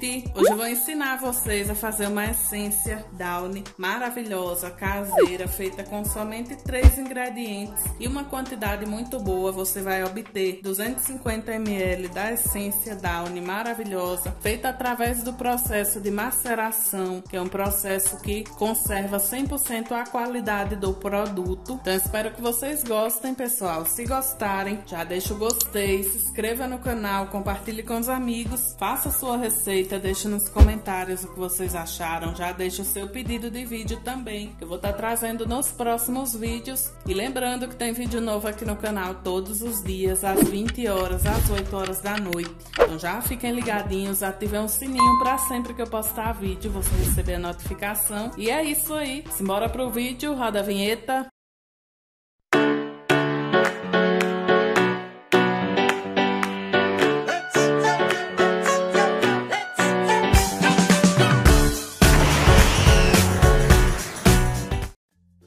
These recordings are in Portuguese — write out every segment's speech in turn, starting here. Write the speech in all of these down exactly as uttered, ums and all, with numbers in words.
gente! Hoje eu vou ensinar vocês a fazer uma essência Downy maravilhosa, caseira, feita com somente três ingredientes e uma quantidade muito boa. Você vai obter duzentos e cinquenta mililitros da essência Downy maravilhosa, feita através do processo de maceração, que é um processo que conserva cem por cento a qualidade do produto. Então espero que vocês gostem, pessoal. Se gostarem, já deixa o gostei, se inscreva no canal, compartilhe com os amigos, faça sua receita, deixe nos comentários o que vocês acharam, já deixa o seu pedido de vídeo também, que eu vou estar trazendo nos próximos vídeos. E lembrando que tem vídeo novo aqui no canal todos os dias, às vinte horas, às oito horas da noite. Então já fiquem ligadinhos, ativem o sininho para sempre que eu postar vídeo, você receber a notificação. E é isso aí, simbora pro vídeo, roda a vinheta.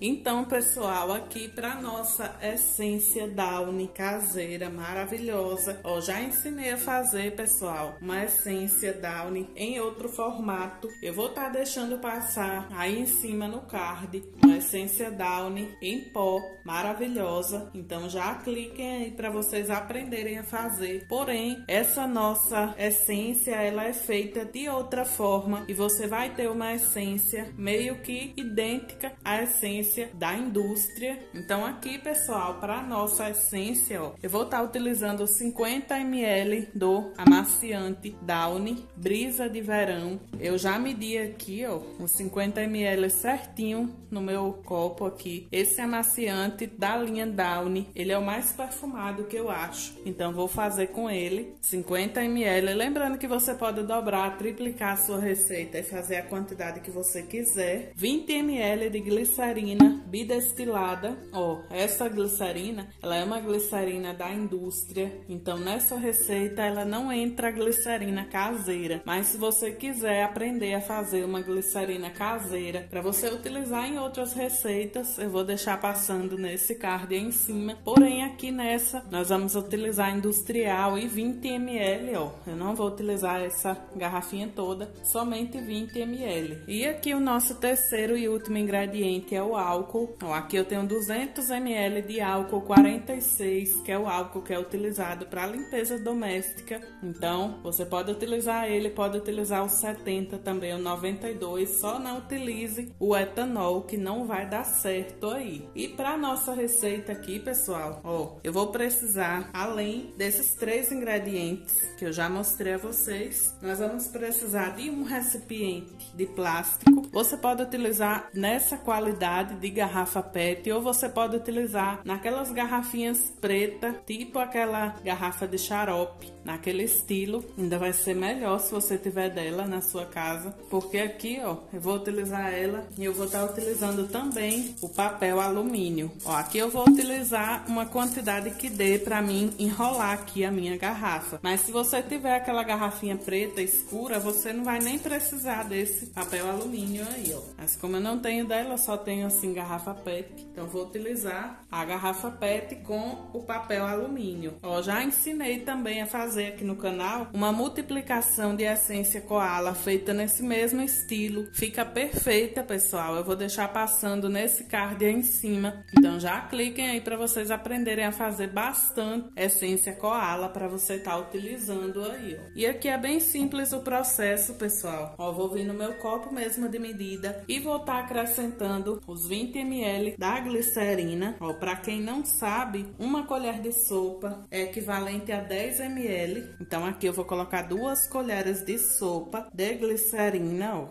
Então, pessoal, aqui para nossa essência Downy caseira maravilhosa, ó, já ensinei a fazer, pessoal, uma essência Downy em outro formato. Eu vou estar tá deixando passar aí em cima no card uma essência Downy em pó maravilhosa. Então já cliquem aí para vocês aprenderem a fazer. Porém, essa nossa essência ela é feita de outra forma e você vai ter uma essência meio que idêntica à essência da indústria. Então aqui, pessoal, para nossa essência, ó, eu vou estar utilizando cinquenta mililitros do amaciante Downy Brisa de Verão. Eu já medi aqui, ó, os cinquenta mililitros certinho no meu copo aqui. Esse amaciante da linha Downy, ele é o mais perfumado que eu acho. Então vou fazer com ele cinquenta mililitros. Lembrando que você pode dobrar, triplicar a sua receita e fazer a quantidade que você quiser. vinte mililitros de glicerina bidestilada. Ó, essa glicerina, ela é uma glicerina da indústria, então nessa receita ela não entra glicerina caseira, mas se você quiser aprender a fazer uma glicerina caseira para você utilizar em outras receitas, eu vou deixar passando nesse card aí em cima. Porém aqui nessa nós vamos utilizar industrial e vinte mililitros, ó, eu não vou utilizar essa garrafinha toda, somente vinte mililitros. E aqui o nosso terceiro e último ingrediente é o álcool. Álcool. Ó, aqui eu tenho duzentos mililitros de álcool quarenta e seis, que é o álcool que é utilizado para limpeza doméstica. Então, você pode utilizar ele, pode utilizar o setenta também, o noventa e dois, só não utilize o etanol, que não vai dar certo aí. E para nossa receita aqui, pessoal, ó, eu vou precisar, além desses três ingredientes que eu já mostrei a vocês, nós vamos precisar de um recipiente de plástico. Você pode utilizar nessa qualidade de garrafa PET, ou você pode utilizar naquelas garrafinhas preta, tipo aquela garrafa de xarope, naquele estilo. Ainda vai ser melhor se você tiver dela na sua casa, porque aqui, ó, eu vou utilizar ela e eu vou estar utilizando também o papel alumínio. Ó, aqui eu vou utilizar uma quantidade que dê para mim enrolar aqui a minha garrafa, mas se você tiver aquela garrafinha preta escura, você não vai nem precisar desse papel alumínio aí, ó. Mas como eu não tenho dela, eu só tenho assim garrafa PET, então vou utilizar a garrafa PET com o papel alumínio. Ó, já ensinei também a fazer fazer aqui no canal uma multiplicação de essência Coala feita nesse mesmo estilo, fica perfeita, pessoal. Eu vou deixar passando nesse card aí em cima, então já cliquem aí para vocês aprenderem a fazer bastante essência Coala para você estar utilizando aí, ó. E aqui é bem simples o processo, pessoal. Ó, vou vir no meu copo mesmo de medida e vou estar acrescentando os vinte mililitros da glicerina. Ó, para quem não sabe, uma colher de sopa é equivalente a dez mililitros. Então aqui eu vou colocar duas colheres de sopa de glicerina, ó.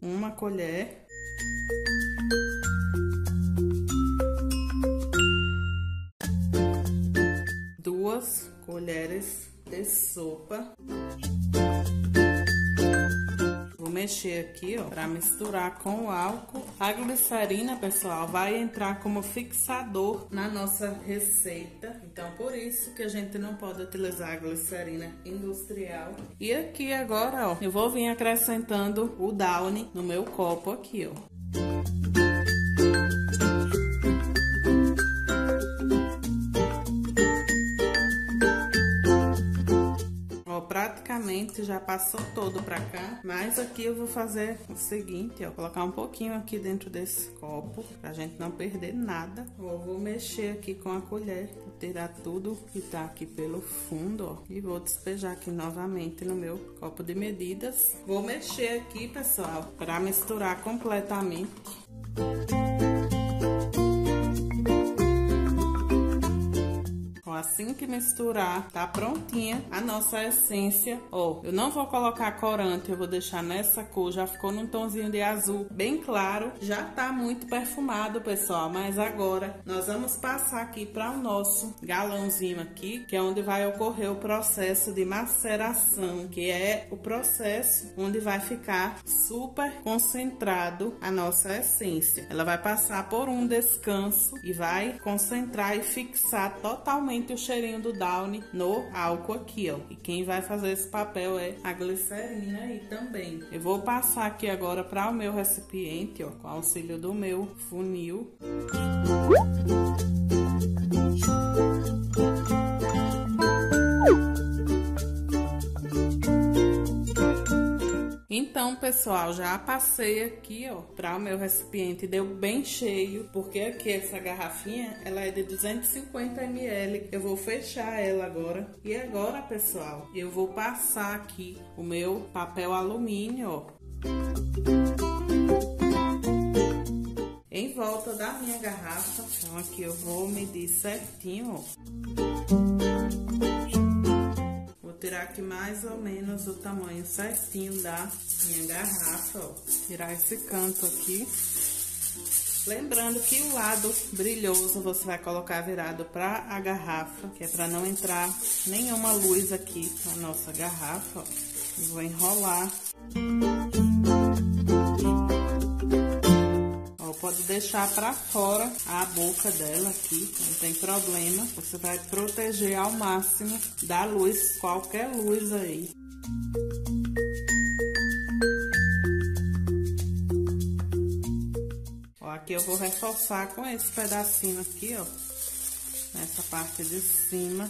Uma colher. Duas colheres de sopa. Mexer aqui, ó, para misturar com o álcool. A glicerina, pessoal, vai entrar como fixador na nossa receita, então por isso que a gente não pode utilizar a glicerina industrial. E aqui agora, ó, eu vou vir acrescentando o Downy no meu copo aqui, ó. praticamente já passou todo pra cá, mas aqui eu vou fazer o seguinte, ó, colocar um pouquinho aqui dentro desse copo, pra gente não perder nada. Eu vou mexer aqui com a colher, tirar tudo que tá aqui pelo fundo, ó, e vou despejar aqui novamente no meu copo de medidas. Vou mexer aqui, pessoal, pra misturar completamente. Assim que misturar, tá prontinha a nossa essência. Ó, eu não vou colocar corante, eu vou deixar nessa cor, já ficou num tonzinho de azul bem claro. Já tá muito perfumado, pessoal, mas agora nós vamos passar aqui para o nosso galãozinho aqui, que é onde vai ocorrer o processo de maceração, que é o processo onde vai ficar super concentrado a nossa essência. Ela vai passar por um descanso e vai concentrar e fixar totalmente o cheirinho do Downy no álcool aqui, ó. E quem vai fazer esse papel é a glicerina aí também. Eu vou passar aqui agora para o meu recipiente, ó, com o auxílio do meu funil. Então, pessoal, já passei aqui, ó, para o meu recipiente, deu bem cheio, porque aqui essa garrafinha, ela é de duzentos e cinquenta mililitros. Eu vou fechar ela agora. E agora, pessoal, eu vou passar aqui o meu papel alumínio, ó, em volta da minha garrafa. Então, aqui eu vou medir certinho, ó. Tirar aqui mais ou menos o tamanho certinho da minha garrafa, ó. Tirar esse canto aqui. Lembrando que o lado brilhoso você vai colocar virado para a garrafa, que é para não entrar nenhuma luz aqui na nossa garrafa, ó. Eu vou enrolar. Pode deixar para fora a boca dela aqui, não tem problema. Você vai proteger ao máximo da luz, qualquer luz aí. Ó, aqui eu vou reforçar com esse pedacinho aqui, ó, nessa parte de cima.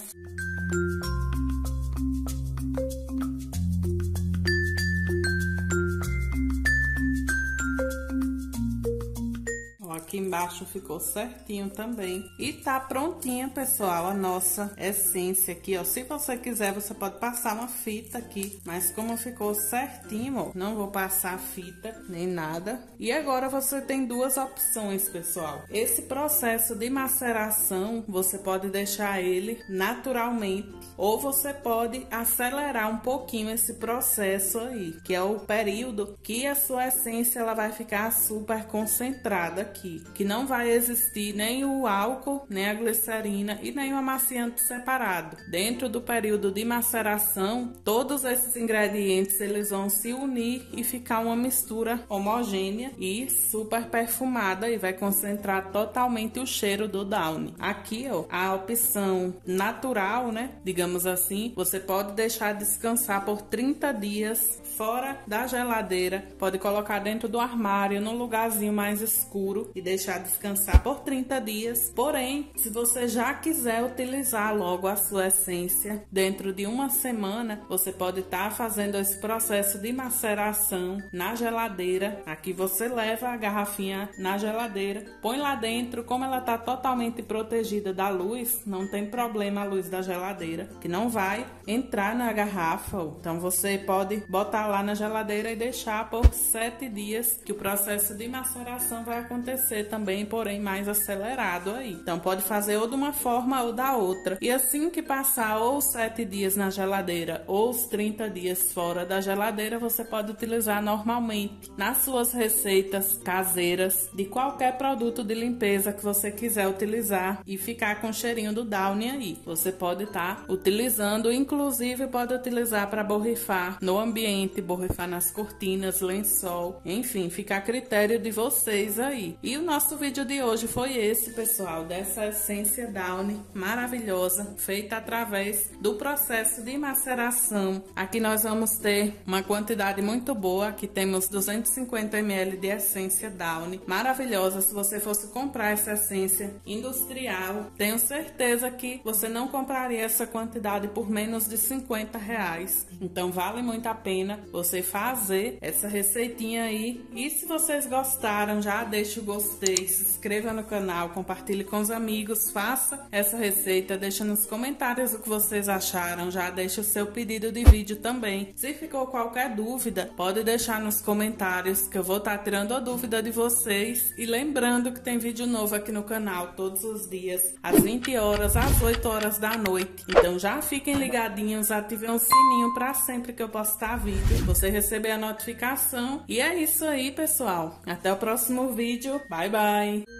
Aqui embaixo ficou certinho também. E tá prontinha, pessoal, a nossa essência aqui, ó. Se você quiser, você pode passar uma fita aqui, mas como ficou certinho, ó, não vou passar fita nem nada. E agora você tem duas opções, pessoal. Esse processo de maceração, você pode deixar ele naturalmente, ou você pode acelerar um pouquinho esse processo aí, que é o período que a sua essência ela vai ficar super concentrada aqui, que não vai existir nem o álcool, nem a glicerina e nem o amaciante separado. Dentro do período de maceração, todos esses ingredientes eles vão se unir e ficar uma mistura homogênea e super perfumada, e vai concentrar totalmente o cheiro do Downy. Aqui, ó, a opção natural, né, digamos assim, você pode deixar descansar por trinta dias fora da geladeira, pode colocar dentro do armário, num lugarzinho mais escuro, e deixar descansar por trinta dias. Porém, se você já quiser utilizar logo a sua essência dentro de uma semana, você pode estar fazendo esse processo de maceração na geladeira. Aqui você leva a garrafinha na geladeira, põe lá dentro. Como ela está totalmente protegida da luz, não tem problema a luz da geladeira, que não vai entrar na garrafa. Então você pode botar lá na geladeira e deixar por sete dias, que o processo de maceração vai acontecer também, porém mais acelerado aí. Então pode fazer ou de uma forma ou da outra. E assim que passar ou sete dias na geladeira ou os trinta dias fora da geladeira, você pode utilizar normalmente nas suas receitas caseiras de qualquer produto de limpeza que você quiser utilizar e ficar com o cheirinho do Downy aí. Você pode estar utilizando, inclusive pode utilizar para borrifar no ambiente, borrifar nas cortinas, lençol, enfim, fica a critério de vocês aí. E o nosso vídeo de hoje foi esse, pessoal, dessa essência Downy maravilhosa, feita através do processo de maceração. Aqui nós vamos ter uma quantidade muito boa, aqui temos duzentos e cinquenta mililitros de essência Downy, maravilhosa. Se você fosse comprar essa essência industrial, tenho certeza que você não compraria essa quantidade por menos de cinquenta reais. Então vale muito a pena você fazer essa receitinha aí. E se vocês gostaram, já deixa o gostei, se inscreva no canal, compartilhe com os amigos, faça essa receita, deixa nos comentários o que vocês acharam, já deixa o seu pedido de vídeo também. Se ficou qualquer dúvida, pode deixar nos comentários que eu vou estar tirando a dúvida de vocês. E lembrando que tem vídeo novo aqui no canal todos os dias, às vinte horas, às oito horas da noite. Então já fiquem ligadinhos, ativem o sininho para sempre que eu postar vídeo, você receber a notificação. E é isso aí, pessoal. Até o próximo vídeo. Bye, bye!